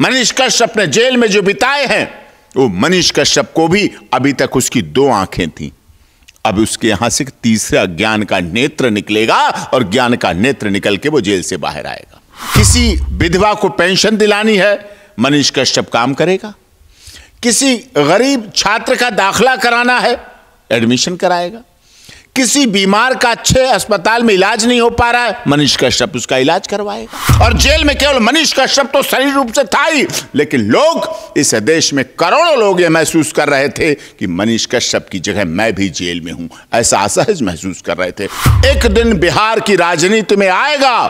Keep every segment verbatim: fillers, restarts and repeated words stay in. मनीष कश्यप ने जेल में जो बिताए हैं, वो मनीष कश्यप को भी अभी तक उसकी दो आंखें थीं, अब उसके यहां से तीसरा ज्ञान का नेत्र निकलेगा और ज्ञान का नेत्र निकल के वो जेल से बाहर आएगा। किसी विधवा को पेंशन दिलानी है, मनीष कश्यप काम करेगा। किसी गरीब छात्र का दाखला कराना है, एडमिशन कराएगा। किसी बीमार का अच्छे अस्पताल में इलाज नहीं हो पा रहा है, मनीष कश्यप उसका इलाज करवाएगा। और जेल में केवल मनीष कश्यप तो शरीर रूप से था ही, लेकिन लोग इस देश में करोड़ों लोग ये महसूस कर रहे थे कि मनीष कश्यप की जगह मैं भी जेल में हूं, ऐसा असहज महसूस कर रहे थे। एक दिन बिहार की राजनीति में आएगा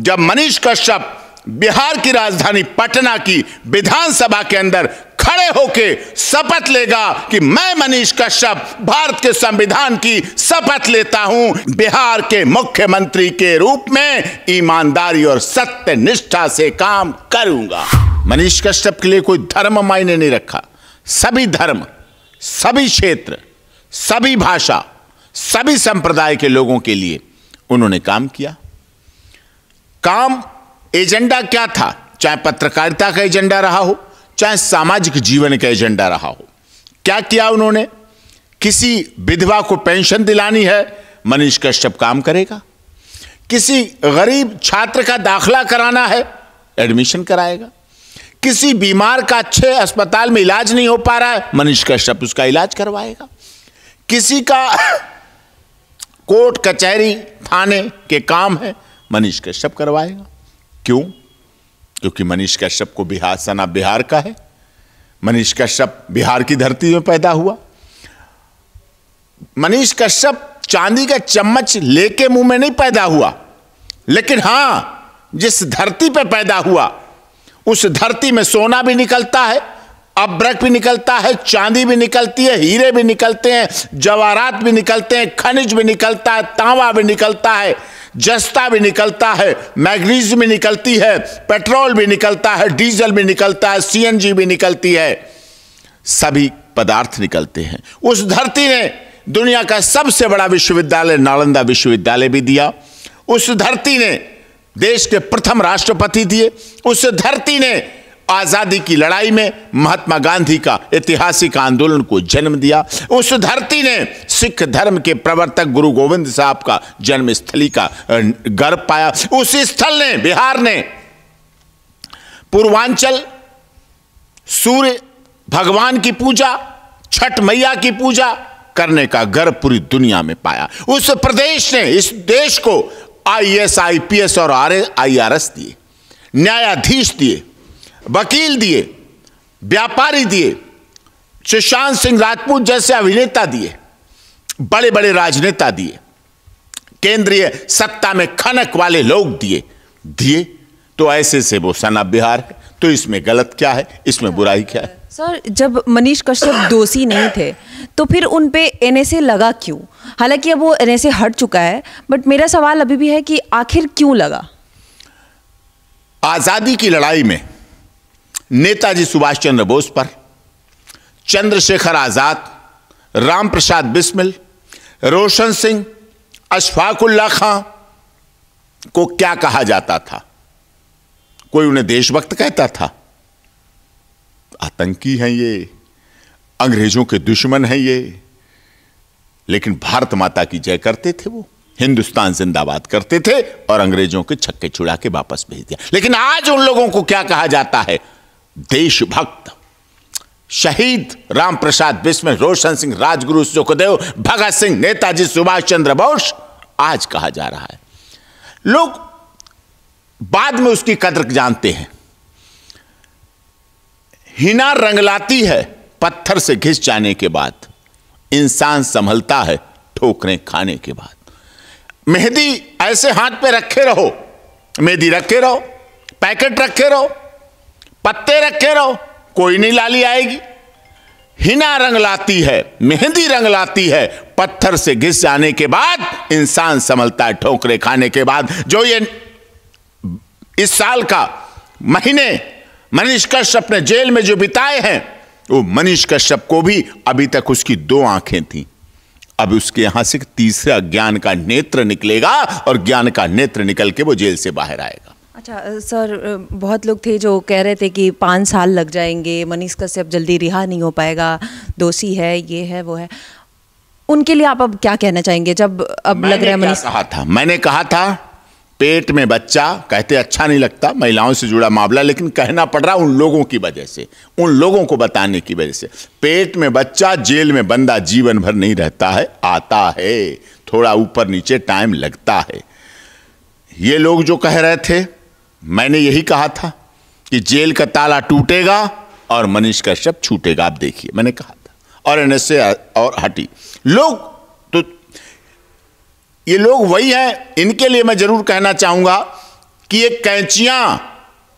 जब मनीष कश्यप बिहार की राजधानी पटना की विधानसभा के अंदर खड़े होके शपथ लेगा कि मैं मनीष कश्यप भारत के संविधान की शपथ लेता हूं, बिहार के मुख्यमंत्री के रूप में ईमानदारी और सत्यनिष्ठा से काम करूंगा। मनीष कश्यप के लिए कोई धर्म मायने नहीं रखा, सभी धर्म, सभी क्षेत्र, सभी भाषा, सभी संप्रदाय के लोगों के लिए उन्होंने काम किया। काम एजेंडा क्या था, चाहे पत्रकारिता का एजेंडा रहा हो, चाहे सामाजिक जीवन का एजेंडा रहा हो, क्या किया उन्होंने? किसी विधवा को पेंशन दिलानी है, मनीष कश्यप काम करेगा। किसी गरीब छात्र का दाखला कराना है, एडमिशन कराएगा। किसी बीमार का अच्छे अस्पताल में इलाज नहीं हो पा रहा है, मनीष कश्यप उसका इलाज करवाएगा। किसी का कोर्ट कचहरी थाने के काम है, मनीष कश्यप करवाएगा। क्यों? क्योंकि मनीष कश्यप को बिहार सना बिहार का है, मनीष कश्यप बिहार की धरती में पैदा हुआ। मनीष कश्यप चांदी का चम्मच लेके मुंह में नहीं पैदा हुआ, लेकिन हाँ, जिस धरती पे पैदा हुआ उस धरती में सोना भी निकलता है, अभ्रक भी निकलता है, चांदी भी निकलती है, हीरे भी निकलते हैं, जवाहरात भी निकलते हैं, खनिज भी निकलता है, तांबा भी निकलता है, जस्ता भी निकलता है, मैग्नीज भी निकलती है, पेट्रोल भी निकलता है, डीजल भी निकलता है, सीएनजी भी निकलती है, सभी पदार्थ निकलते हैं। उस धरती ने दुनिया का सबसे बड़ा विश्वविद्यालय नालंदा विश्वविद्यालय भी दिया, उस धरती ने देश के प्रथम राष्ट्रपति दिए, उस धरती ने आजादी की लड़ाई में महात्मा गांधी का ऐतिहासिक आंदोलन को जन्म दिया, उस धरती ने सिख धर्म के प्रवर्तक गुरु गोविंद साहब का जन्मस्थली का गर्भ पाया, उस स्थल ने बिहार ने पूर्वांचल सूर्य भगवान की पूजा, छठ मैया की पूजा करने का गर्व पूरी दुनिया में पाया, उस प्रदेश ने इस देश को आईएएस, आईपीएस और आईआरएस दिए, न्यायाधीश दिए, वकील दिए, व्यापारी दिए, सुशांत सिंह राजपूत जैसे अभिनेता दिए, बड़े बड़े राजनेता दिए, केंद्रीय सत्ता में खनक वाले लोग दिए दिए तो ऐसे से वो सना बिहार है। तो इसमें गलत क्या है, इसमें बुराई क्या है? सर, जब मनीष कश्यप दोषी नहीं थे तो फिर उन पे एनएसए लगा क्यों? हालांकि अब वो एनएसए हट चुका है, बट मेरा सवाल अभी भी है कि आखिर क्यों लगा? आजादी की लड़ाई में नेताजी सुभाष चंद्र बोस पर, चंद्रशेखर आजाद, रामप्रसाद बिस्मिल, रोशन सिंह, अशफाकउल्ला खां को क्या कहा जाता था? कोई उन्हें देशभक्त कहता था, आतंकी हैं ये, अंग्रेजों के दुश्मन हैं ये, लेकिन भारत माता की जय करते थे वो, हिंदुस्तान जिंदाबाद करते थे और अंग्रेजों के छक्के छुड़ा के वापस भेज दिया। लेकिन आज उन लोगों को क्या कहा जाता है? देशभक्त। शहीद रामप्रसाद बिस्मिल, रोशन सिंह, राजगुरु, सुखदेव, भगत सिंह, नेताजी सुभाष चंद्र बोस आज कहा जा रहा है। लोग बाद में उसकी कदर जानते हैं। हिना रंगलाती है पत्थर से घिस जाने के बाद, इंसान संभलता है ठोकरें खाने के बाद। मेहंदी ऐसे हाथ पे रखे रहो, मेहंदी रखे रहो, पैकेट रखे रहो, पत्ते रखे रहो, कोई नहीं लाली आएगी। हिना रंग लाती है, मेहंदी रंग लाती है पत्थर से घिस जाने के बाद, इंसान संभलता है ठोकरे खाने के बाद। जो ये इस साल का महीने मनीष कश्यप ने जेल में जो बिताए हैं, वो मनीष कश्यप को भी अभी तक उसकी दो आंखें थीं, अब उसके यहां से तीसरा ज्ञान का नेत्र निकलेगा और ज्ञान का नेत्र निकल के वो जेल से बाहर आएगा। अच्छा सर, बहुत लोग थे जो कह रहे थे कि पाँच साल लग जाएंगे, मनीष कश्यप जल्दी रिहा नहीं हो पाएगा, दोषी है, ये है, वो है, उनके लिए आप अब क्या कहना चाहेंगे? जब अब लग रहा है मनीष, कहा था मैंने कहा था पेट में बच्चा, कहते अच्छा नहीं लगता महिलाओं से जुड़ा मामला, लेकिन कहना पड़ रहा उन लोगों की वजह से, उन लोगों को बताने की वजह से। पेट में बच्चा, जेल में बंदा जीवन भर नहीं रहता है, आता है, थोड़ा ऊपर नीचे टाइम लगता है। ये लोग जो कह रहे थे, मैंने यही कहा था कि जेल का ताला टूटेगा और मनीष कश्यप छूटेगा, आप देखिए मैंने कहा था, और एन एस ए और हटी लोग, तो ये लोग वही हैं। इनके लिए मैं जरूर कहना चाहूंगा कि ये कैंचियां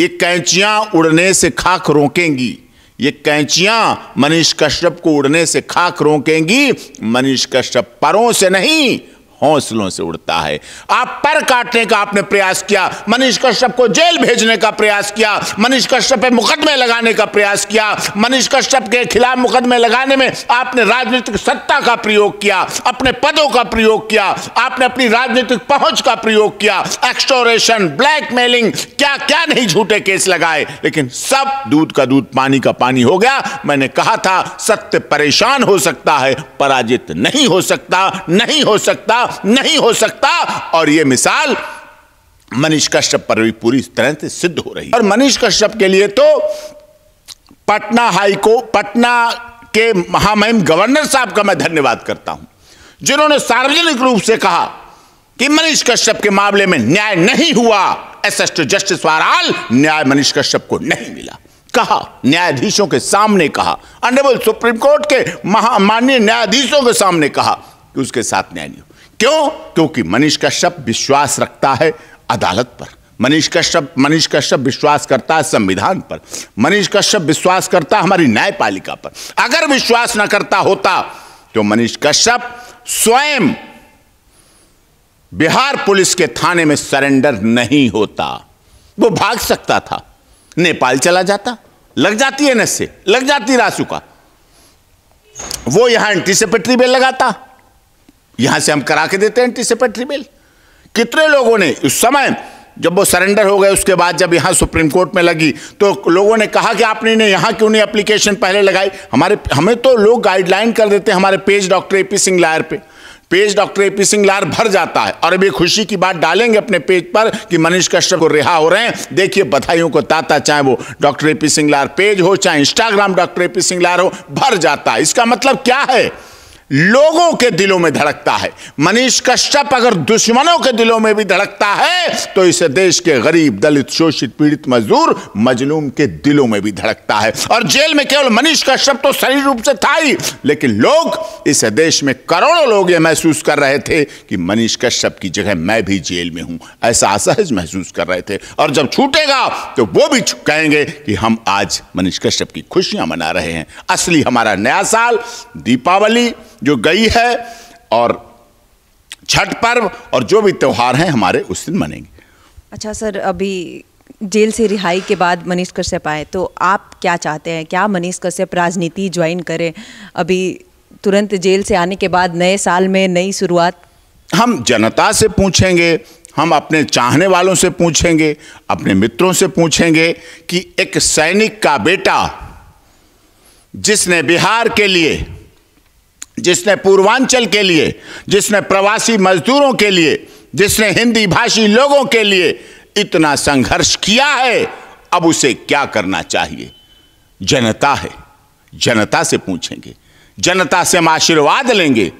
ये कैंचियां उड़ने से खाक रोकेंगी, ये कैंचियां मनीष कश्यप को उड़ने से खाक रोकेंगी। मनीष कश्यप परों से नहीं, हौसलों से उड़ता है। आप पर काटने का आपने प्रयास किया, मनीष कश्यप को जेल भेजने का प्रयास किया, मनीष कश्यप पे मुकदमे लगाने का प्रयास किया, मनीष कश्यप के खिलाफ मुकदमे लगाने में आपने राजनीतिक सत्ता का प्रयोग किया, अपने पदों का प्रयोग किया, आपने अपनी राजनीतिक पहुंच का प्रयोग किया, एक्सटॉर्शन, ब्लैकमेलिंग, क्या क्या नहीं झूठे केस लगाए, लेकिन सब दूध का दूध पानी का पानी हो गया। मैंने कहा था सत्य परेशान हो सकता है, पराजित नहीं हो सकता, नहीं हो सकता, नहीं हो सकता। और यह मिसाल मनीष कश्यप पर भी पूरी तरह से सिद्ध हो रही है। और मनीष कश्यप के लिए तो पटना हाई को, पटना के महामहिम गवर्नर साहब का मैं धन्यवाद करता हूं, जिन्होंने सार्वजनिक रूप से कहा कि मनीष कश्यप के मामले में न्याय नहीं हुआ, access to justice for all, न्याय मनीष कश्यप को नहीं मिला, कहा न्यायाधीशों के सामने, कहा ऑनरेबल सुप्रीम कोर्ट के महामान्य न्यायाधीशों के सामने, कहा कि उसके साथ न्याय नहीं। क्यों? क्योंकि मनीष कश्यप विश्वास रखता है अदालत पर, मनीष कश्यप मनीष कश्यप विश्वास करता है संविधान पर, मनीष कश्यप विश्वास करता है हमारी न्यायपालिका पर। अगर विश्वास न करता होता तो मनीष कश्यप स्वयं बिहार पुलिस के थाने में सरेंडर नहीं होता, वो भाग सकता था, नेपाल चला जाता, लग जाती है एनएसए, लग जाती रासू का, वो यहां एंटीसिपेटरी बेल लगाता, यहां से हम करा के देते हैं एंटीसिपेटरी बेल। कितने लोगों ने उस समय जब वो सरेंडर हो गए, उसके बाद जब यहां सुप्रीम कोर्ट में लगी तो लोगों ने कहा कि आपने ने यहां क्यों नहीं एप्लीकेशन पहले लगाई। हमारे हमें तो लोग गाइडलाइन कर देते हैं, हमारे पेज डॉक्टर एपी सिंह लार पे पेज डॉक्टर एपी सिंह लार भर जाता है। और अभी खुशी की बात डालेंगे अपने पेज पर कि मनीष कश्यप को रिहा हो रहे हैं, देखिए बधाइयों को ताता, चाहे वो डॉक्टर एपी सिंह लार पेज हो, चाहे इंस्टाग्राम डॉक्टर एपी सिंह लार हो, भर जाता है। इसका मतलब क्या है? लोगों के दिलों में धड़कता है। मनीष कश्यप अगर दुश्मनों के दिलों में भी धड़कता है तो इस देश के गरीब, दलित, शोषित, पीड़ित, मजदूर, मजलूम के दिलों में भी धड़कता है। और जेल में केवल मनीष कश्यप तो शरीर रूप से था ही, लेकिन लोग इस देश में करोड़ों लोग ये महसूस कर रहे थे कि मनीष कश्यप की जगह मैं भी जेल में हूं, ऐसा असहज महसूस कर रहे थे। और जब छूटेगा तो वो भी कहेंगे कि हम आज मनीष कश्यप की खुशियां मना रहे हैं। असली हमारा नया साल, दीपावली जो गई है, और छठ पर्व, और जो भी त्यौहार हैं हमारे, उस दिन मनेंगे। अच्छा सर, अभी जेल से रिहाई के बाद मनीष कश्यप आए, तो आप क्या चाहते हैं? क्या मनीष कश्यप राजनीति ज्वाइन करें अभी तुरंत जेल से आने के बाद, नए साल में नई शुरुआत? हम जनता से पूछेंगे, हम अपने चाहने वालों से पूछेंगे, अपने मित्रों से पूछेंगे कि एक सैनिक का बेटा जिसने बिहार के लिए, जिसने पूर्वांचल के लिए, जिसने प्रवासी मजदूरों के लिए, जिसने हिंदी भाषी लोगों के लिए इतना संघर्ष किया है, अब उसे क्या करना चाहिए? जनता है, जनता से पूछेंगे, जनता से हम आशीर्वाद लेंगे।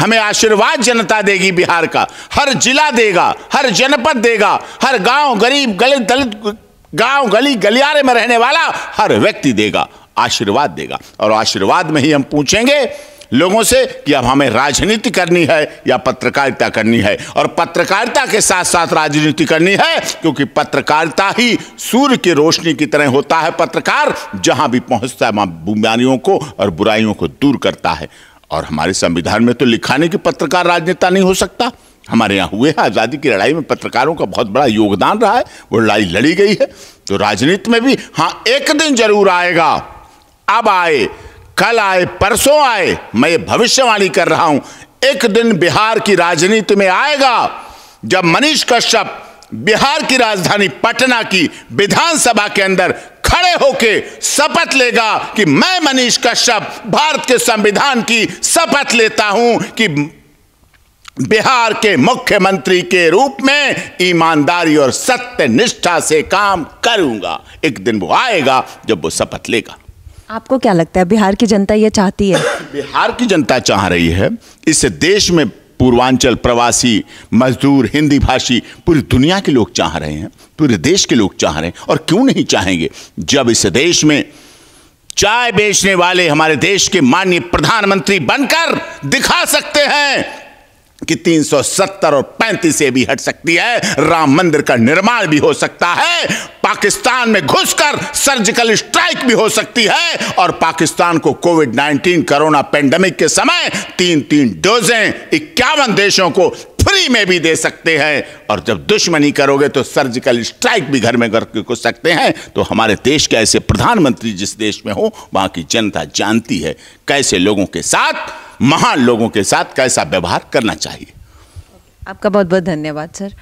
हमें आशीर्वाद जनता देगी, बिहार का हर जिला देगा, हर जनपद देगा, हर गांव, गरीब गलित दलित गांव, गली गलियारे में रहने वाला हर व्यक्ति देगा, आशीर्वाद देगा। और आशीर्वाद में ही हम पूछेंगे लोगों से कि अब हमें राजनीति करनी है या पत्रकारिता करनी है, और पत्रकारिता के साथ साथ राजनीति करनी है, क्योंकि पत्रकारिता ही सूर्य की रोशनी की तरह होता है। पत्रकार जहां भी पहुंचता है वहां बीमारियों को और बुराइयों को दूर करता है। और हमारे संविधान में तो लिखा नहीं कि पत्रकार राजनेता नहीं हो सकता। हमारे यहाँ हुए हैं, आज़ादी की लड़ाई में पत्रकारों का बहुत बड़ा योगदान रहा है, वो लड़ाई लड़ी गई है। तो राजनीति में भी हाँ, एक दिन जरूर आएगा, अब आए, कल आए, परसों आए, मैं ये भविष्यवाणी कर रहा हूं, एक दिन बिहार की राजनीति में आएगा जब मनीष कश्यप बिहार की राजधानी पटना की विधानसभा के अंदर खड़े होकर शपथ लेगा कि मैं मनीष कश्यप भारत के संविधान की शपथ लेता हूं कि बिहार के मुख्यमंत्री के रूप में ईमानदारी और सत्य निष्ठा से काम करूंगा। एक दिन वो आएगा जब वो शपथ लेगा। आपको क्या लगता है बिहार की जनता ये चाहती है? बिहार की जनता चाह रही है। इस देश में पूर्वांचल प्रवासी मजदूर हिंदी भाषी पूरी दुनिया के लोग चाह रहे हैं, पूरे देश के लोग चाह रहे हैं, और क्यों नहीं चाहेंगे जब इस देश में चाय बेचने वाले हमारे देश के माननीय प्रधानमंत्री बनकर दिखा सकते हैं कि तीन सौ सत्तर और पैंतीस से भी हट सकती है, राम मंदिर का निर्माण भी हो सकता है, पाकिस्तान में घुसकर सर्जिकल स्ट्राइक भी हो सकती है, और पाकिस्तान को कोविड नाइन्टीन कोरोना पैंडेमिक के समय तीन तीन डोजें इक्यावन देशों को फ्री में भी दे सकते हैं, और जब दुश्मनी करोगे तो सर्जिकल स्ट्राइक भी घर में करके घुस सकते हैं। तो हमारे देश के ऐसे प्रधानमंत्री जिस देश में हो वहां की जनता जानती है कैसे लोगों के साथ, महान लोगों के साथ कैसा व्यवहार करना चाहिए। आपका बहुत बहुत धन्यवाद सर।